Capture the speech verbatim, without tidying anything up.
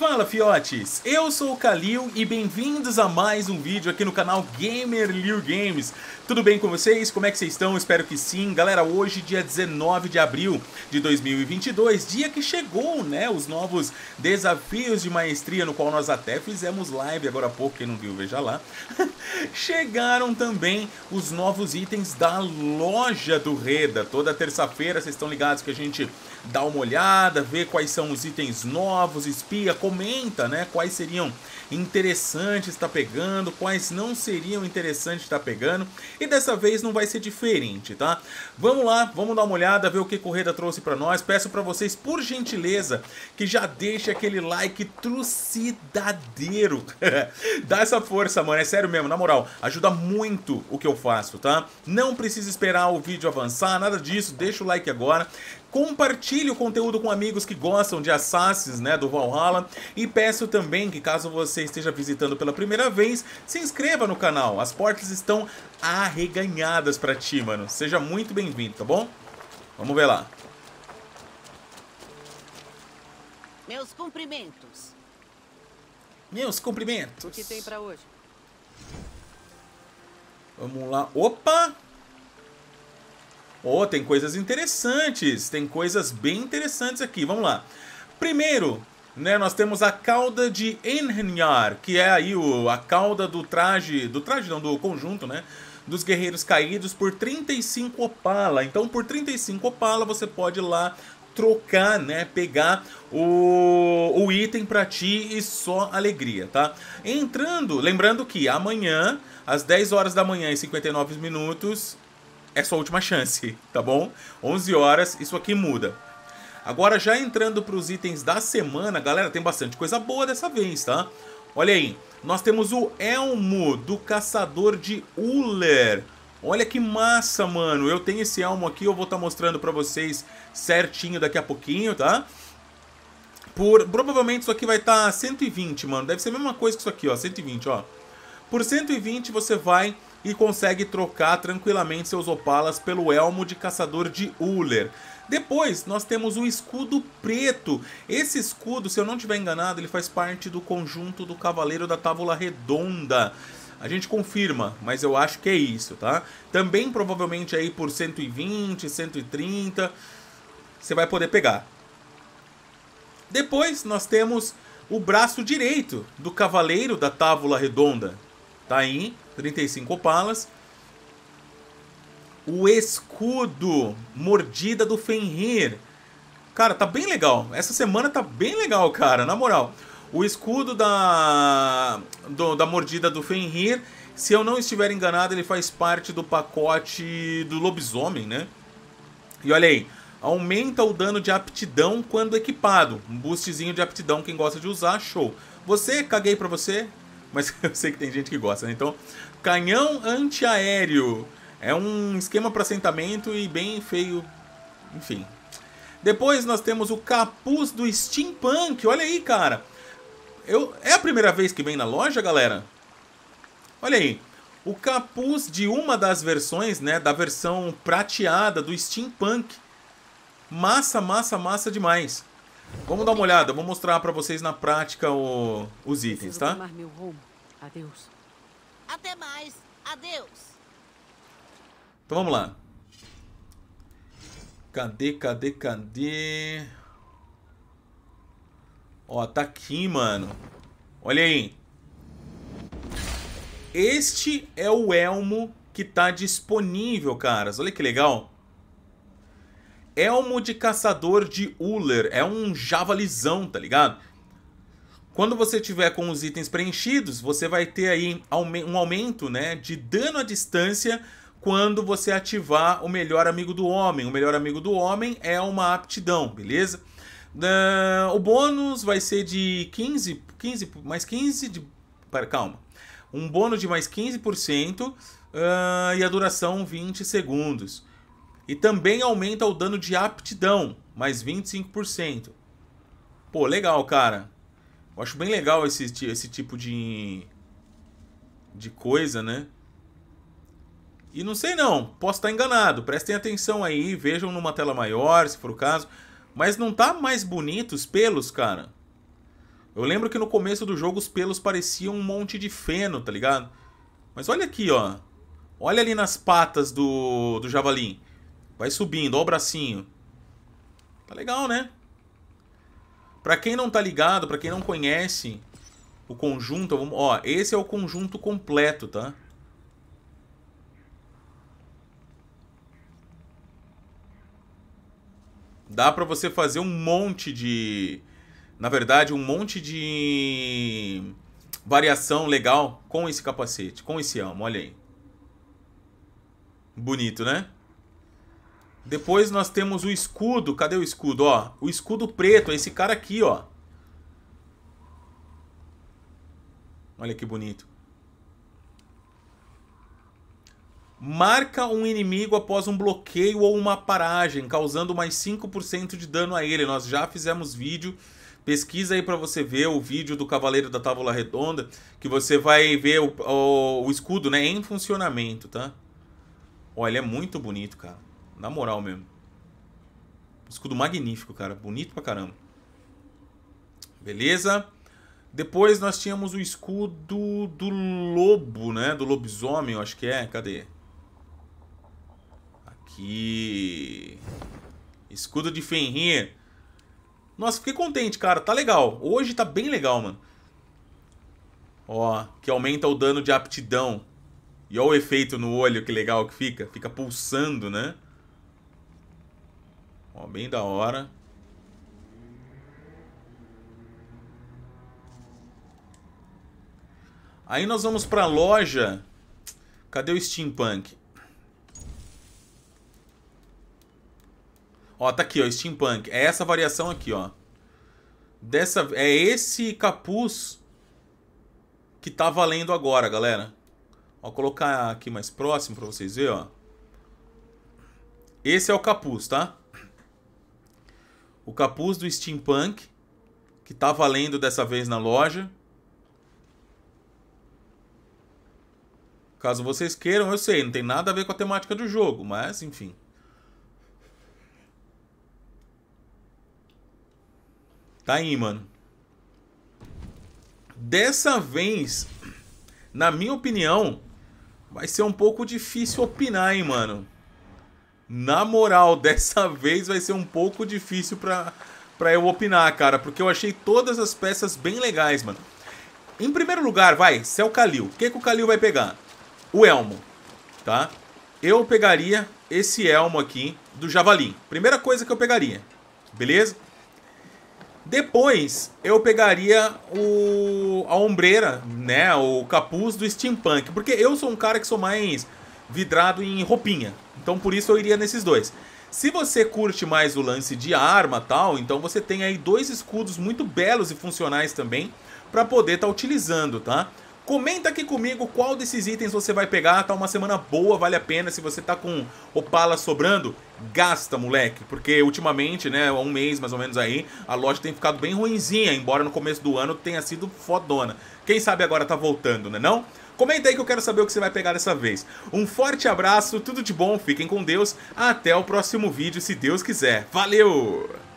Fala, fiotes! Eu sou o Kalil e bem-vindos a mais um vídeo aqui no canal GamerLilGames. Tudo bem com vocês? Como é que vocês estão? Espero que sim. Galera, hoje dia dezenove de abril de dois mil e vinte e dois, dia que chegou, né? Os novos desafios de maestria, no qual nós até fizemos live agora há pouco, quem não viu, veja lá. Chegaram também os novos itens da loja do Reda. Toda terça-feira, vocês estão ligados que a gente dá uma olhada, vê quais são os itens novos, espia, comenta, né? Quais seriam interessantes estar pegando, quais não seriam interessantes estar pegando. E dessa vez não vai ser diferente, tá? Vamos lá, vamos dar uma olhada, ver o que o Reda trouxe pra nós. Peço pra vocês, por gentileza, que já deixe aquele like trucidadeiro. Dá essa força, mano, é sério mesmo, na moral. Ajuda muito o que eu faço, tá? Não precisa esperar o vídeo avançar, nada disso. Deixa o like agora. Compartilhe o conteúdo com amigos que gostam de Assassins, né, do Valhalla. E peço também que, caso você esteja visitando pela primeira vez, se inscreva no canal. As portas estão arreganhadas pra ti, mano. Seja muito bem-vindo, tá bom? Vamos ver lá. Meus cumprimentos. Meus cumprimentos. O que tem pra hoje? Vamos lá. Opa! Oh, tem coisas interessantes, tem coisas bem interessantes aqui, vamos lá. Primeiro, né, nós temos a cauda de Ennjar, que é aí o, a cauda do traje, do traje não, do conjunto, né, dos guerreiros caídos por trinta e cinco Opala. Então, por trinta e cinco Opala, você pode ir lá trocar, né, pegar o, o item pra ti e só alegria, tá? Entrando, lembrando que amanhã, às dez horas da manhã e cinquenta e nove minutos... é sua última chance, tá bom? onze horas, isso aqui muda. Agora, já entrando para os itens da semana, galera, tem bastante coisa boa dessa vez, tá? Olha aí, nós temos o elmo do caçador de Uller. Olha que massa, mano. Eu tenho esse elmo aqui, eu vou estar mostrando para vocês certinho daqui a pouquinho, tá? Por, provavelmente isso aqui vai estar cento e vinte, mano. Deve ser a mesma coisa que isso aqui, ó, cento e vinte, ó. Por cento e vinte você vai e consegue trocar tranquilamente seus opalas pelo elmo de caçador de Uller. Depois nós temos o escudo preto. Esse escudo, se eu não estiver enganado, ele faz parte do conjunto do Cavaleiro da Tábula Redonda. A gente confirma, mas eu acho que é isso, tá? Também provavelmente aí por cento e vinte, cento e trinta, você vai poder pegar. Depois nós temos o braço direito do Cavaleiro da Tábula Redonda. Tá aí, trinta e cinco opalas. O escudo mordida do Fenrir. Cara, tá bem legal. Essa semana tá bem legal, cara, na moral. O escudo da, do, da mordida do Fenrir, se eu não estiver enganado, ele faz parte do pacote do lobisomem, né? E olha aí, aumenta o dano de aptidão quando equipado. Um boostzinho de aptidão, quem gosta de usar, show. Você, caguei pra você. Mas eu sei que tem gente que gosta, né? Então, canhão antiaéreo. É um esquema para assentamento e bem feio. Enfim. Depois nós temos o capuz do Steampunk. Olha aí, cara. Eu... É a primeira vez que vem na loja, galera? Olha aí. O capuz de uma das versões, né? Da versão prateada do Steampunk. Massa, massa, massa demais. Vamos dar uma olhada, vou mostrar pra vocês na prática o, os itens, tá? Adeus. Até mais. Adeus. Então vamos lá. Cadê, cadê, cadê? Ó, tá aqui, mano. Olha aí. Este é o elmo que tá disponível, caras. Olha que legal. Elmo de caçador de Uller. É um javalizão, tá ligado? Quando você tiver com os itens preenchidos, você vai ter aí um aumento, né, de dano à distância quando você ativar o Melhor Amigo do Homem. O Melhor Amigo do Homem é uma aptidão, beleza? Uh, o bônus vai ser de quinze, quinze mais quinze de... Pera, calma. Um bônus de mais quinze por cento uh, e a duração vinte segundos. E também aumenta o dano de aptidão, mais vinte e cinco por cento. Pô, legal, cara. Eu acho bem legal esse, esse tipo de, de coisa, né? E não sei não, posso estar enganado. Prestem atenção aí, vejam numa tela maior, se for o caso. Mas não tá mais bonito os pelos, cara? Eu lembro que no começo do jogo os pelos pareciam um monte de feno, tá ligado? Mas olha aqui, ó. Olha ali nas patas do, do javalim. Vai subindo, ó o bracinho. Tá legal, né? Pra quem não tá ligado, pra quem não conhece o conjunto... Ó, esse é o conjunto completo, tá? Dá pra você fazer um monte de... Na verdade, um monte de variação legal com esse capacete, com esse elmo, olha aí. Bonito, né? Depois nós temos o escudo, cadê o escudo? Ó, o escudo preto, é esse cara aqui, ó. Olha que bonito. Marca um inimigo após um bloqueio ou uma paragem, causando mais cinco por cento de dano a ele. Nós já fizemos vídeo... Pesquisa aí pra você ver o vídeo do Cavaleiro da Tábula Redonda, que você vai ver o, o, o escudo, né, em funcionamento, tá? Ó, ele é muito bonito, cara. Na moral mesmo. Escudo magnífico, cara. Bonito pra caramba. Beleza? Depois nós tínhamos o escudo do lobo, né? Do lobisomem, eu acho que é. Cadê? Aqui. Escudo de Fenrir. Nossa, fiquei contente, cara. Tá legal. Hoje tá bem legal, mano. Ó, que aumenta o dano de aptidão. E ó o efeito no olho, que legal que fica. Fica pulsando, né? Ó, bem da hora. Aí nós vamos pra loja. Cadê o Steampunk? Ó, tá aqui, ó, Steampunk. É essa variação aqui, ó. Dessa, é esse capuz que tá valendo agora, galera. Ó, colocar aqui mais próximo pra vocês verem, ó. Esse é o capuz, tá? O capuz do Steampunk, que tá valendo dessa vez na loja. Caso vocês queiram, eu sei, não tem nada a ver com a temática do jogo, mas, enfim... Tá aí, mano. Dessa vez, na minha opinião, vai ser um pouco difícil opinar, hein, mano. Na moral, dessa vez vai ser um pouco difícil pra, pra eu opinar, cara. Porque eu achei todas as peças bem legais, mano. Em primeiro lugar, vai, se é o Kalil. O que, que o Kalil vai pegar? O elmo, tá? Eu pegaria esse elmo aqui do Javalim. Primeira coisa que eu pegaria, beleza? Depois, eu pegaria o, a ombreira, né, o capuz do Steampunk. Porque eu sou um cara que sou mais vidrado em roupinha. Então, por isso, eu iria nesses dois. Se você curte mais o lance de arma e tal, então você tem aí dois escudos muito belos e funcionais também para poder estar utilizando, tá? Comenta aqui comigo qual desses itens você vai pegar. Tá uma semana boa, vale a pena. Se você tá com Opala sobrando, gasta, moleque. Porque ultimamente, né, há um mês mais ou menos aí, a loja tem ficado bem ruinzinha. Embora no começo do ano tenha sido fodona. Quem sabe agora tá voltando, né não? Comenta aí que eu quero saber o que você vai pegar dessa vez. Um forte abraço, tudo de bom, fiquem com Deus. Até o próximo vídeo, se Deus quiser. Valeu!